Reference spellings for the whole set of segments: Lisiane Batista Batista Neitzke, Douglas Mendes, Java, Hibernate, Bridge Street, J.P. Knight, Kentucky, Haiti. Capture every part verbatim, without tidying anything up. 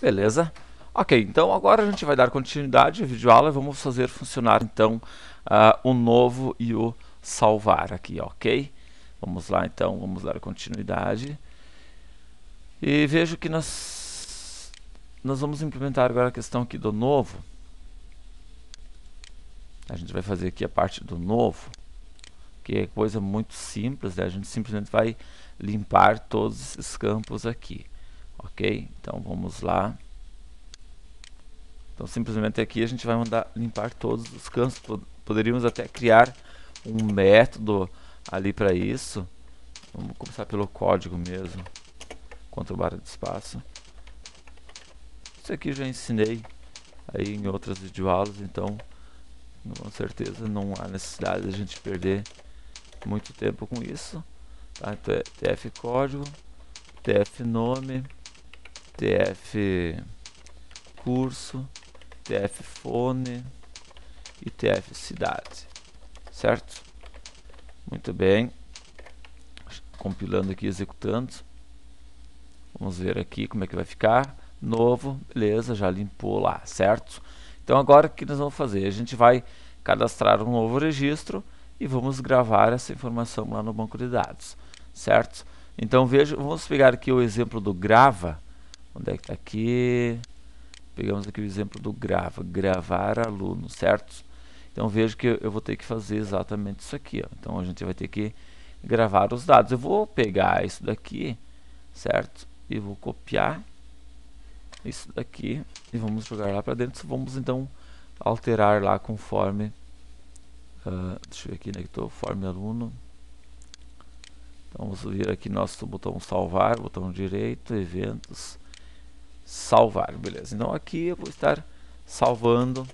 Beleza. Ok, então agora a gente vai dar continuidade à videoaula e vamos fazer funcionar então uh, o novo e o salvar aqui, ok? Vamos lá então, vamos dar continuidade. E vejo que nós, nós vamos implementar agora a questão aqui do novo. A gente vai fazer aqui a parte do novo, que é coisa muito simples, né? A gente simplesmente vai limpar todos esses campos aqui, ok? Então vamos lá. Então simplesmente aqui a gente vai mandar limpar todos os campos. Poderíamos até criar um método ali para isso. Vamos começar pelo código mesmo. Ctrl barra de espaço. Isso aqui eu já ensinei aí em outras videoaulas, então com certeza não há necessidade de a gente perder muito tempo com isso, tá? Então é tf código, tf nome, tf curso, tf fone e tf cidade, certo? Muito bem, compilando aqui, executando, vamos ver aqui como é que vai ficar. Novo, beleza, já limpou lá, certo? Então agora o que nós vamos fazer? A gente vai cadastrar um novo registro e vamos gravar essa informação lá no banco de dados, certo? Então veja, vamos pegar aqui o exemplo do grava. Onde é que está aqui? Pegamos aqui o exemplo do grava, gravar aluno, certo? Então vejo que eu vou ter que fazer exatamente isso aqui, ó. Então a gente vai ter que gravar os dados. Eu vou pegar isso daqui, certo? E vou copiar isso daqui e vamos jogar lá para dentro. Vamos então alterar lá conforme uh, deixa eu ver aqui, né, que estou form aluno. Então vamos vir aqui nosso botão salvar, botão direito, eventos, salvar, beleza. Então aqui eu vou estar salvando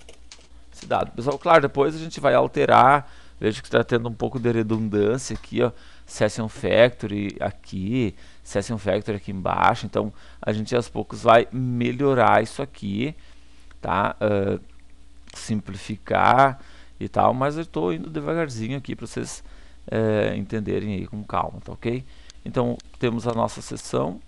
esse dado, pessoal. Claro, depois a gente vai alterar. Veja que está tendo um pouco de redundância aqui, ó, session factory aqui, session factory aqui embaixo. Então a gente aos poucos vai melhorar isso aqui, tá? Uh, simplificar e tal, mas eu estou indo devagarzinho aqui para vocês uh, entenderem aí com calma, tá ok? Então temos a nossa sessão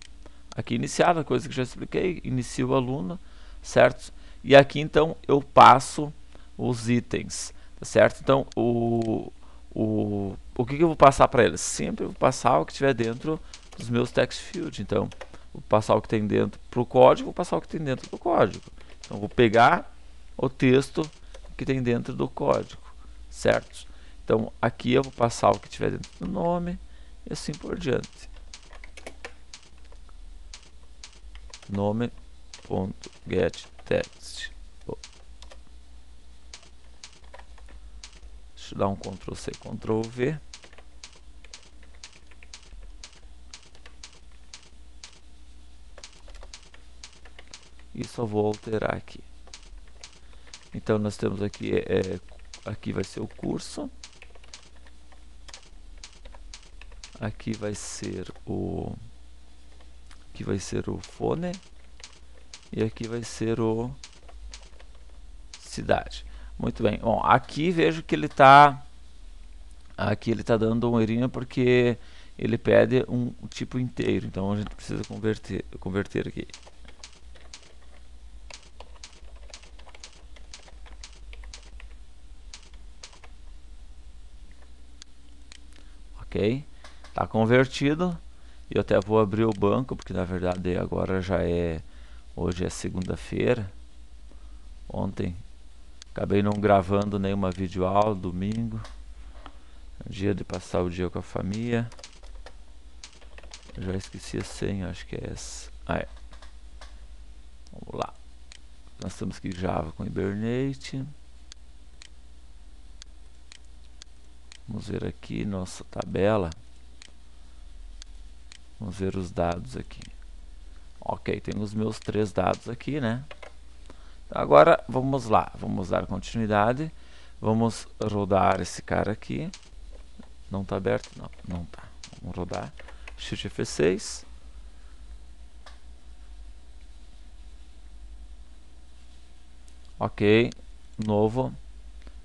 aqui iniciada, coisa que já expliquei, inicio o aluno, certo? E aqui então eu passo os itens, tá certo? Então o o o que, que eu vou passar para eles? Sempre eu vou passar o que tiver dentro dos meus text fields. Então vou passar o que tem dentro pro código, vou passar o que tem dentro do código. Então vou pegar o texto que tem dentro do código, certo? Então aqui eu vou passar o que tiver dentro do nome e assim por diante. Nome.getText. Deixa eu dar um Ctrl C, Ctrl V. E só vou alterar aqui. Então nós temos aqui, é, aqui vai ser o curso. Aqui vai ser o... Aqui vai ser o fone. E aqui vai ser o... cidade. Muito bem. Bom, aqui vejo que ele está aqui ele está dando um errinho porque ele pede um tipo inteiro. Então a gente precisa converter, converter aqui. Ok, está convertido. Eu até vou abrir o banco porque na verdade agora já é hoje é segunda-feira. Ontem acabei não gravando nenhuma videoaula, domingo, dia de passar o dia com a família. Eu já esqueci a senha, acho que é essa. Ah, é. Vamos lá. Nós temos aqui Java com Hibernate. Vamos ver aqui nossa tabela. Vamos ver os dados aqui. Ok, tem os meus três dados aqui, né? Agora vamos lá, vamos dar continuidade, vamos rodar esse cara aqui. Não está aberto? Não, não está. Vamos rodar, Shift F seis. Ok, novo.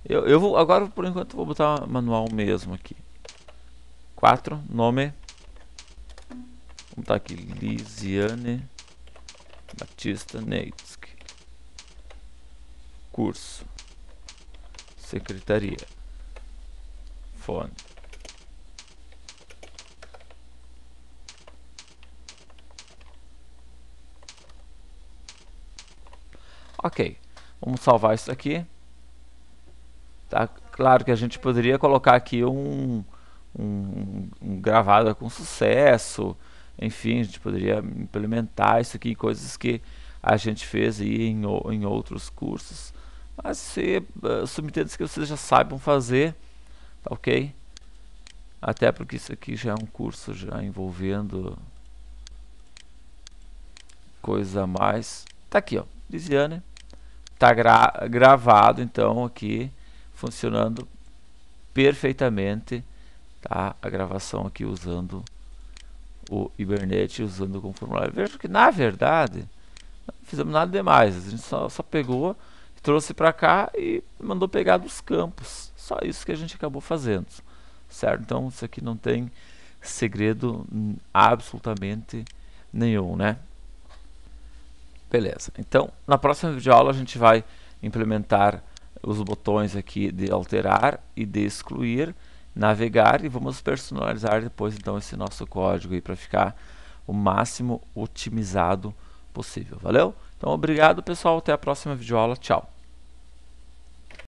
Eu, eu vou, agora por enquanto vou botar manual mesmo aqui. quatro, nome. Vamos botar aqui, Lisiane Batista Batista Neitzke, curso, secretaria, fone, ok, vamos salvar isso aqui. Tá, claro que a gente poderia colocar aqui um, um, um gravada com sucesso, enfim, a gente poderia implementar isso aqui em coisas que a gente fez aí em, em outros cursos, mas se uh, subentende-se que vocês já saibam fazer, tá ok? Até porque isso aqui já é um curso já envolvendo coisa a mais. Tá aqui, ó, Lisiane, tá gra gravado então aqui, funcionando perfeitamente, tá? A gravação aqui usando o Hibernate, usando como formulário. Vejo que na verdade não fizemos nada demais, a gente só, só pegou, trouxe para cá e mandou pegar dos campos, só isso que a gente acabou fazendo, certo? Então isso aqui não tem segredo absolutamente nenhum, né? Beleza, então na próxima videoaula a gente vai implementar os botões aqui de alterar e de excluir, navegar, e vamos personalizar depois então esse nosso código aí para ficar o máximo otimizado possível. Valeu? Então obrigado pessoal, até a próxima videoaula, tchau!